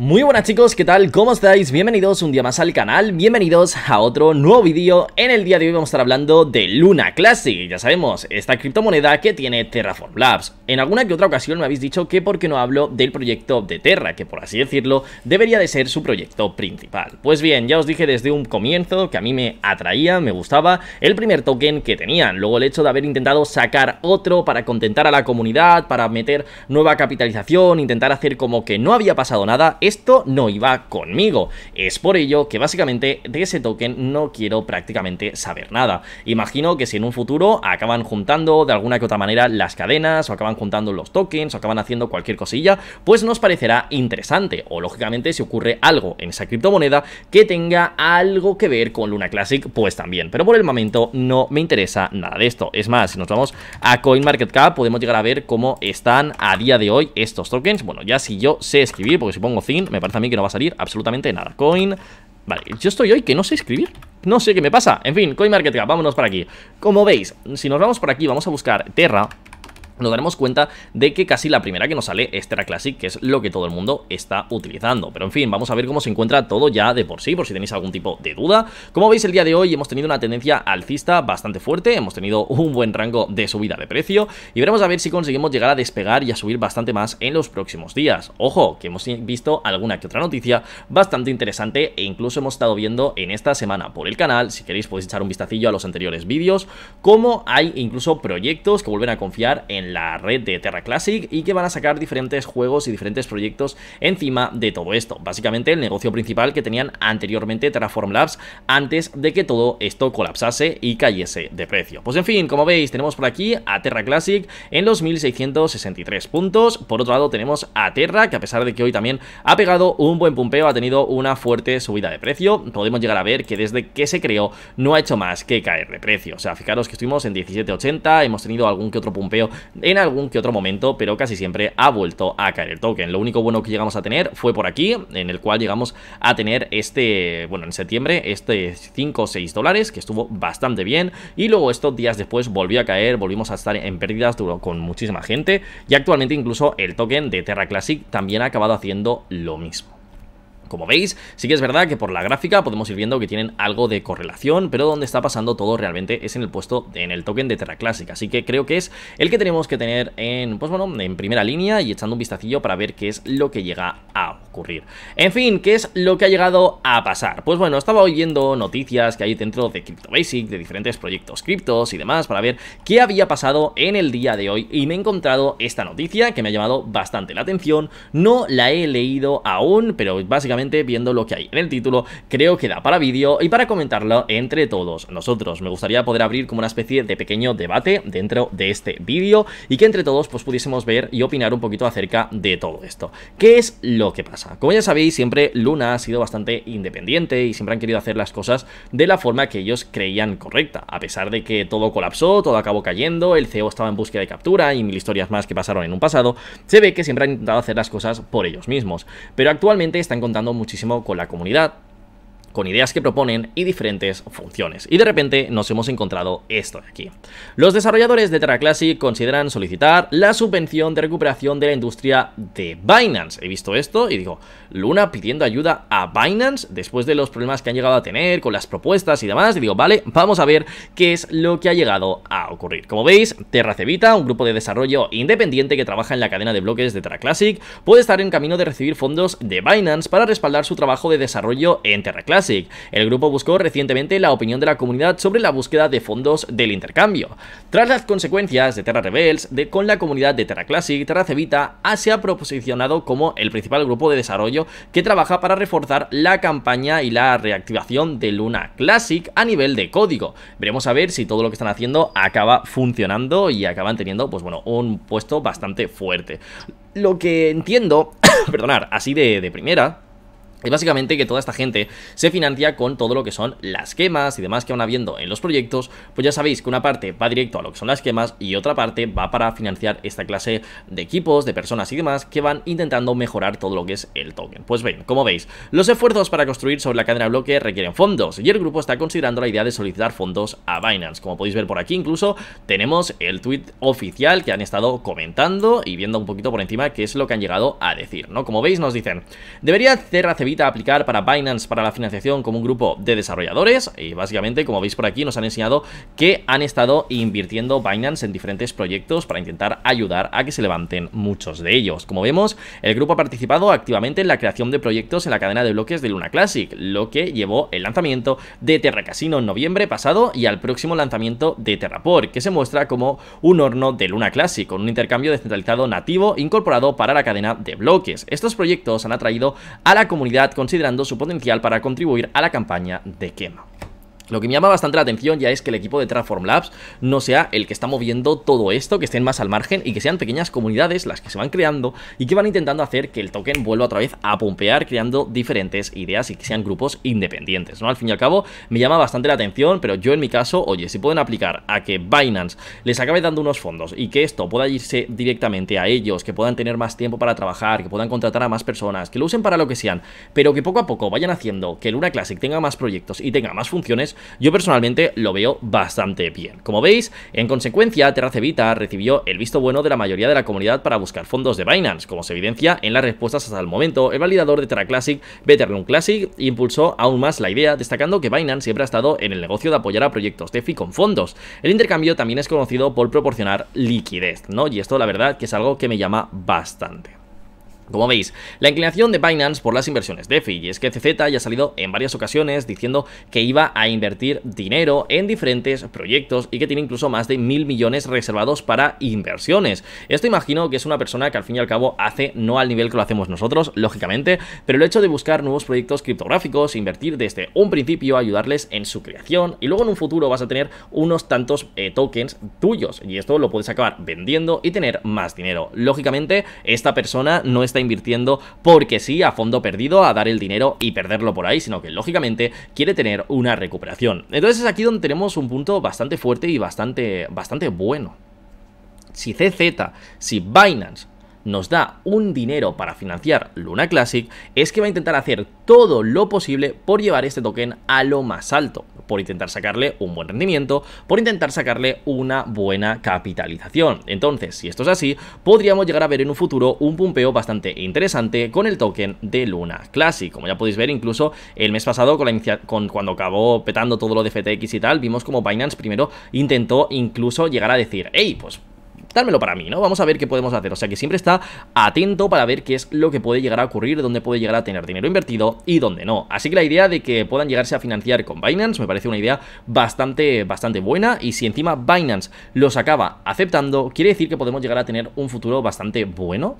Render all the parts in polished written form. Muy buenas chicos, ¿qué tal? ¿Cómo estáis? Bienvenidos un día más al canal, bienvenidos a otro nuevo vídeo. En el día de hoy vamos a estar hablando de Luna Classic, ya sabemos, esta criptomoneda que tiene Terraform Labs. En alguna que otra ocasión me habéis dicho que por qué no hablo del proyecto de Terra, que por así decirlo, debería de ser su proyecto principal. Pues bien, ya os dije desde un comienzo que a mí me atraía, me gustaba el primer token que tenían. Luego el hecho de haber intentado sacar otro para contentar a la comunidad, para meter nueva capitalización, intentar hacer como que no había pasado nada. Esto no iba conmigo, es por ello que básicamente de ese token no quiero prácticamente saber nada. Imagino que si en un futuro acaban juntando de alguna que otra manera las cadenas o acaban juntando los tokens o acaban haciendo cualquier cosilla, pues nos parecerá interesante. O lógicamente si ocurre algo en esa criptomoneda que tenga algo que ver con Luna Classic, pues también. Pero por el momento no me interesa nada de esto. Es más, si nos vamos a CoinMarketCap podemos llegar a ver cómo están a día de hoy estos tokens. Bueno, ya si yo sé escribir, porque si pongo me parece a mí que no va a salir absolutamente nada. Coin... Vale, yo estoy hoy que no sé escribir. No sé qué me pasa. En fin, CoinMarketCap, vámonos para aquí. Como veis, si nos vamos por aquí, vamos a buscar Terra. Nos daremos cuenta de que casi la primera que nos sale es Terra Classic, que es lo que todo el mundo está utilizando. Pero en fin, vamos a ver cómo se encuentra todo ya de por sí, por si tenéis algún tipo de duda. Como veis, el día de hoy hemos tenido una tendencia alcista bastante fuerte, hemos tenido un buen rango de subida de precio y veremos a ver si conseguimos llegar a despegar y a subir bastante más en los próximos días. Ojo, que hemos visto alguna que otra noticia bastante interesante e incluso hemos estado viendo en esta semana por el canal, si queréis podéis echar un vistacillo a los anteriores vídeos, cómo hay incluso proyectos que vuelven a confiar en la red de Terra Classic y que van a sacar diferentes juegos y diferentes proyectos encima de todo esto. Básicamente el negocio principal que tenían anteriormente Terraform Labs antes de que todo esto colapsase y cayese de precio. Pues en fin, como veis tenemos por aquí a Terra Classic en los 1663 puntos. Por otro lado tenemos a Terra, que a pesar de que hoy también ha pegado un buen pumpeo, ha tenido una fuerte subida de precio. Podemos llegar a ver que desde que se creó no ha hecho más que caer de precio. O sea, fijaros que estuvimos en 17.80, hemos tenido algún que otro pumpeo en algún que otro momento, pero casi siempre ha vuelto a caer el token. Lo único bueno que llegamos a tener fue por aquí, en el cual llegamos a tener en septiembre, este 5 o 6 dólares, que estuvo bastante bien, y luego estos días después volvió a caer, volvimos a estar en pérdidas con muchísima gente, y actualmente incluso el token de Terra Classic también ha acabado haciendo lo mismo. Como veis, sí que es verdad que por la gráfica podemos ir viendo que tienen algo de correlación, pero donde está pasando todo realmente es en el puesto, en el token de Terra Classic. Así que creo que es el que tenemos que tener en, pues bueno, en primera línea y echando un vistacillo para ver qué es lo que llega a ocurrir. En fin, ¿qué es lo que ha llegado a pasar? Pues bueno, estaba oyendo noticias que hay dentro de Crypto Basic, de diferentes proyectos criptos y demás, para ver qué había pasado en el día de hoy, y me he encontrado esta noticia que me ha llamado bastante la atención. No la he leído aún, pero básicamente viendo lo que hay en el título, creo que da para vídeo y para comentarlo entre todos nosotros. Me gustaría poder abrir como una especie de pequeño debate dentro de este vídeo y que entre todos pues pudiésemos ver y opinar un poquito acerca de todo esto. ¿Qué es lo que pasa? Como ya sabéis, siempre Luna ha sido bastante independiente y siempre han querido hacer las cosas de la forma que ellos creían correcta. A pesar de que todo colapsó, todo acabó cayendo, el CEO estaba en búsqueda de captura y mil historias más que pasaron en un pasado, se ve que siempre han intentado hacer las cosas por ellos mismos. Pero actualmente están contando muchísimo con la comunidad, con ideas que proponen y diferentes funciones. Y de repente nos hemos encontrado esto de aquí. Los desarrolladores de Terra Classic consideran solicitar la subvención de recuperación de la industria de Binance. He visto esto y digo, Luna pidiendo ayuda a Binance después de los problemas que han llegado a tener con las propuestas y demás. Y digo, vale, vamos a ver qué es lo que ha llegado a ocurrir. Como veis, Terra Cevita, un grupo de desarrollo independiente que trabaja en la cadena de bloques de Terra Classic, puede estar en camino de recibir fondos de Binance para respaldar su trabajo de desarrollo en Terra Classic. El grupo buscó recientemente la opinión de la comunidad sobre la búsqueda de fondos del intercambio. Tras las consecuencias de Terra Rebels con la comunidad de Terra Classic, Terra Cevita se ha proposicionado como el principal grupo de desarrollo que trabaja para reforzar la campaña y la reactivación de Luna Classic a nivel de código. Veremos a ver si todo lo que están haciendo acaba funcionando y acaban teniendo, pues bueno, un puesto bastante fuerte. Lo que entiendo, así de primera, Es básicamente que toda esta gente se financia con todo lo que son las quemas y demás que van habiendo en los proyectos. Pues ya sabéis que una parte va directo a lo que son las quemas y otra parte va para financiar esta clase de equipos, de personas y demás que van intentando mejorar todo lo que es el token. Pues bien, como veis, los esfuerzos para construir sobre la cadena de bloque requieren fondos y el grupo está considerando la idea de solicitar fondos a Binance. Como podéis ver por aquí, incluso tenemos el tweet oficial que han estado comentando y viendo un poquito por encima qué es lo que han llegado a decir, ¿no? Como veis, nos dicen: debería Terra Cevita aplicar para Binance para la financiación como un grupo de desarrolladores. Y básicamente, como veis por aquí, nos han enseñado que han estado invirtiendo Binance en diferentes proyectos para intentar ayudar a que se levanten muchos de ellos. Como vemos, el grupo ha participado activamente en la creación de proyectos en la cadena de bloques de Luna Classic, lo que llevó el lanzamiento de Terra Casino en noviembre pasado y al próximo lanzamiento de Terra Port, que se muestra como un horno de Luna Classic con un intercambio descentralizado nativo incorporado para la cadena de bloques. Estos proyectos han atraído a la comunidad considerando su potencial para contribuir a la campaña de quema. Lo que me llama bastante la atención ya es que el equipo de Terraform Labs no sea el que está moviendo todo esto, que estén más al margen y que sean pequeñas comunidades las que se van creando y que van intentando hacer que el token vuelva otra vez a pompear, creando diferentes ideas y que sean grupos independientes, ¿no? Al fin y al cabo, me llama bastante la atención, pero yo en mi caso, oye, si pueden aplicar a que Binance les acabe dando unos fondos y que esto pueda irse directamente a ellos, que puedan tener más tiempo para trabajar, que puedan contratar a más personas, que lo usen para lo que sean, pero que poco a poco vayan haciendo que Luna Classic tenga más proyectos y tenga más funciones, yo personalmente lo veo bastante bien. Como veis, en consecuencia, Terra Cevita recibió el visto bueno de la mayoría de la comunidad para buscar fondos de Binance, como se evidencia en las respuestas hasta el momento. El validador de Terra Classic, Betterlun Classic, impulsó aún más la idea, destacando que Binance siempre ha estado en el negocio de apoyar a proyectos DeFi con fondos. El intercambio también es conocido por proporcionar liquidez, ¿no? Y esto, la verdad, que es algo que me llama bastante. Como veis, la inclinación de Binance por las inversiones DeFi, y es que CZ ya ha salido en varias ocasiones diciendo que iba a invertir dinero en diferentes proyectos y que tiene incluso más de 1.000 millones reservados para inversiones. Esto imagino que es una persona que al fin y al cabo hace no al nivel que lo hacemos nosotros, lógicamente, pero el hecho de buscar nuevos proyectos criptográficos, invertir desde un principio, ayudarles en su creación y luego en un futuro vas a tener unos tantos tokens tuyos y esto lo puedes acabar vendiendo y tener más dinero. Lógicamente, esta persona no está invirtiendo porque sí, a fondo perdido, a dar el dinero y perderlo por ahí, sino que lógicamente quiere tener una recuperación. Entonces es aquí donde tenemos un punto bastante fuerte y bastante bueno. Si Binance nos da un dinero para financiar Luna Classic, es que va a intentar hacer todo lo posible por llevar este token a lo más alto, por intentar sacarle un buen rendimiento, por intentar sacarle una buena capitalización. Entonces, si esto es así, podríamos llegar a ver en un futuro un pumpeo bastante interesante con el token de Luna Classic. Como ya podéis ver, incluso el mes pasado, cuando acabó petando todo lo de FTX y tal, vimos como Binance primero intentó incluso llegar a decir: hey, pues dármelo para mí, ¿no? Vamos a ver qué podemos hacer. O sea que siempre está atento para ver qué es lo que puede llegar a ocurrir, dónde puede llegar a tener dinero invertido y dónde no. Así que la idea de que puedan llegarse a financiar con Binance me parece una idea bastante buena, y si encima Binance los acaba aceptando, quiere decir que podemos llegar a tener un futuro bastante bueno.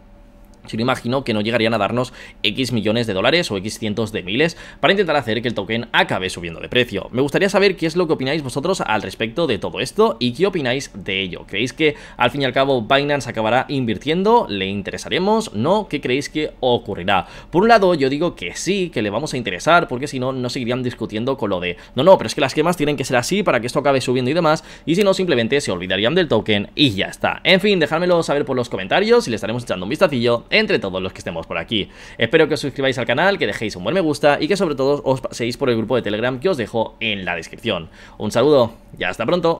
Yo me imagino que no llegarían a darnos X millones de dólares o X cientos de miles para intentar hacer que el token acabe subiendo de precio. Me gustaría saber qué es lo que opináis vosotros al respecto de todo esto y qué opináis de ello. ¿Creéis que al fin y al cabo Binance acabará invirtiendo? ¿Le interesaremos? ¿No? ¿Qué creéis que ocurrirá? Por un lado, yo digo que sí, que le vamos a interesar, porque si no, no seguirían discutiendo con lo de no, pero es que las quemas tienen que ser así para que esto acabe subiendo y demás, y si no, simplemente se olvidarían del token y ya está. En fin, dejádmelo saber por los comentarios y le estaremos echando un vistacillo entre todos los que estemos por aquí. Espero que os suscribáis al canal, que dejéis un buen me gusta y que sobre todo os paséis por el grupo de Telegram que os dejo en la descripción. Un saludo y hasta pronto.